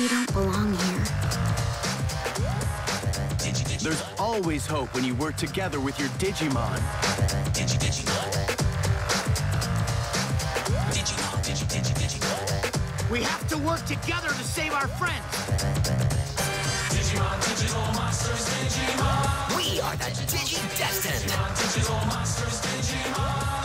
We don't belong here. There's always hope when you work together with your Digimon. We have to work together to save our friends. Digimon, digital monsters, Digimon. We are the Digi-Destined. Digimon, digital monsters, Digimon.